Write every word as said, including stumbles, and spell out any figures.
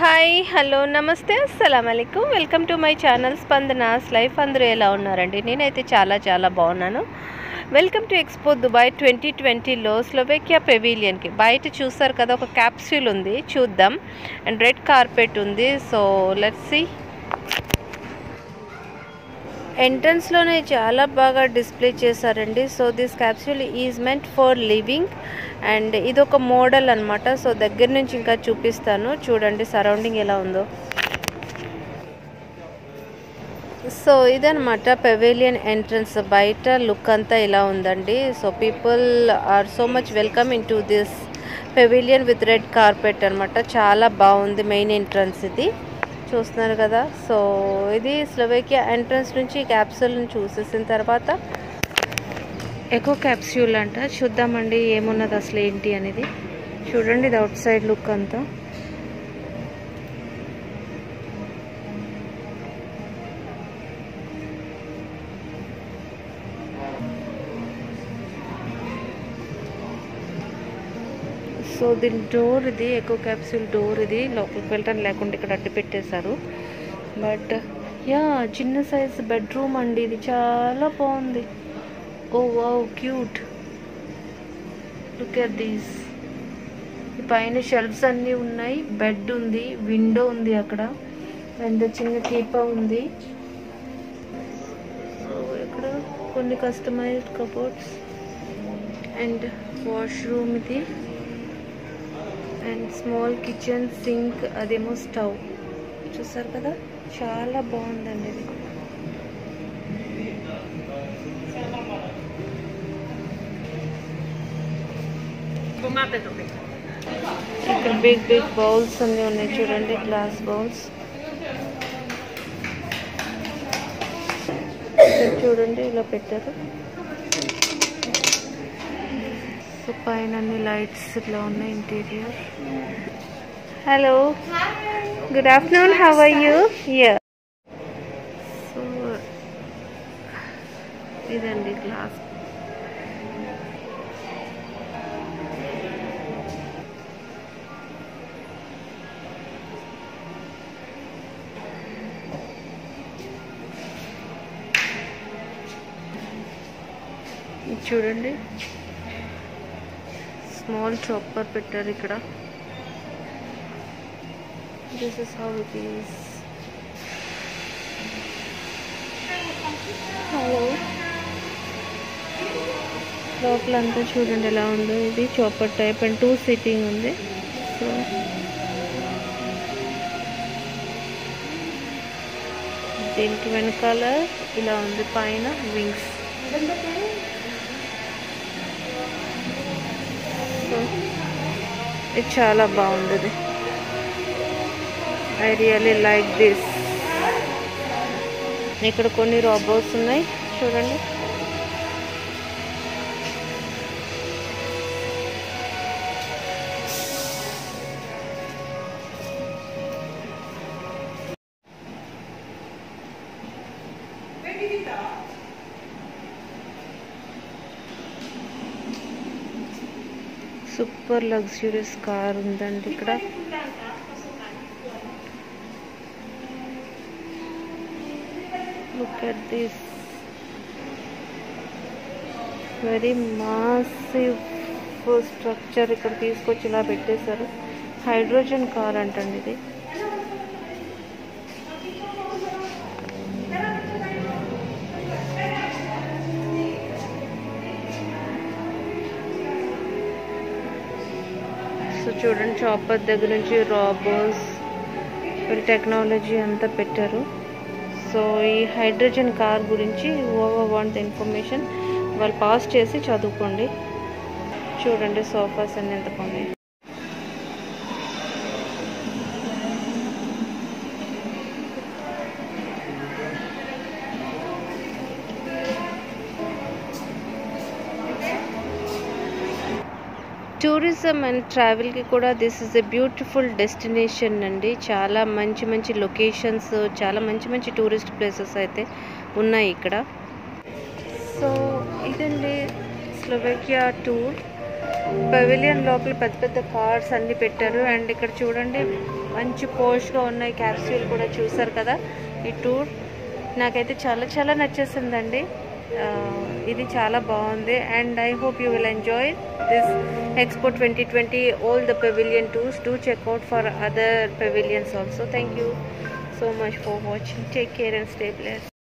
Hi, hello, namaste, assalamu alaikum. Welcome to my channel Spandana's Life. Andru ela unnarandi nenaithe chala chala bagunnanu. Welcome to Expo Dubai twenty twenty lo Slovakia Pavilion ki bayita chusaru kada oka capsule undi chuddam and red carpet undi. So let's see. Entrance lone chala baga display chesarandi. So this capsule is meant for living and idoka model anamata. So daggara nunchi inka chupistanu chudandi surrounding ela undo. So idanamata pavilion entrance baita look anta ela undandi. So people are so much welcome into this pavilion with red carpet anamata. Chala baagundi main entrance idi చూస్తున్నారు కదా. So ఇది Slovakia entrance నుంచి క్యాప్సూల్ని చూసేసిన తర్వాత echo capsule అంట. చూద్దామండి ఏమున్నది అసలు ఏంటి అనేది. చూడండి ఇది అవుట్ సైడ్ లుక్ అంతా. సో దీని డోర్ ఇది, ఎకో క్యాప్సూల్ డోర్ ఇది. లోపలికి వెళ్ళటం లేకుండా ఇక్కడ అడ్డు పెట్టేశారు. బట్ యా చిన్న సైజ్ బెడ్రూమ్ అండి ఇది. చాలా బాగుంది. Oh wow cute. Look at this. ఈ పైన షెల్ఫ్స్ అన్నీ ఉన్నాయి. బెడ్ ఉంది, విండో ఉంది అక్కడ, అండ్ చిన్న కీపా ఉంది. సో ఇక్కడ కొన్ని కస్టమైజ్డ్ కబోర్డ్స్ అండ్ వాష్రూమ్ ఇది. And small kitchen sink, ademo stove chusaru kada. Chala bagundandi idi. Ikkada big big bowls anni unnai chudandi, glass bowls. Chudandi ila pettaru. So pine and lights alone interior. Hello. Hi. Good afternoon. How are you? Yeah. So is in the glass. చూడండి small chopper పెట్టారు ఇక్కడ. This is how it is. Hello. లోపల అంతా చూడండి ఎలా ఉందో. ఇది chopper type and two seating ఉంది. సో దీనికి వెనకాల ఇలా ఉంది. పైన వింగ్స్. ఇది చాలా బాగుంది. I really like this. ఇక్కడ కొన్ని రోబోట్స్ ఉన్నాయి చూడండి. సూపర్ లగ్జూరియస్ కార్ ఉందండి ఇక్కడ. Look at this. Very massive structure ఇక్కడ తీసుకొచ్చి ఇలా పెట్టేశారు. హైడ్రోజన్ కార్ అంటండి ఇది. చూడండి చాపర్ దగ్గర నుంచి రోబోట్స్ వీళ్ళ టెక్నాలజీ అంతా పెట్టారు. సో ఈ హైడ్రోజన్ కార్ గురించి ఓవర్ వాంట్ ఇన్ఫర్మేషన్ వాళ్ళు పాస్ చేసి చదువుకోండి. చూడండి సోఫాస్ అన్ని ఎంత బాగున్నాయి. టూరిజం అండ్ ట్రావెల్కి కూడా this is a beautiful destination అండి. చాలా మంచి మంచి లొకేషన్స్, చాలా మంచి మంచి టూరిస్ట్ ప్లేసెస్ అయితే ఉన్నాయి ఇక్కడ. సో ఇదండి Slovakia tour. Pavilion local peddha cars anni pettaru and ikkada chudandi manchi posh ga unna capsule kuda chusaru kada ee tour nakaithe chala chala nachesindandi idi chala baagundi and I hope you will enjoy this Expo twenty twenty all the pavilion tours. Do check out for other pavilions also. Thank you so much for watching. Take care and stay blessed.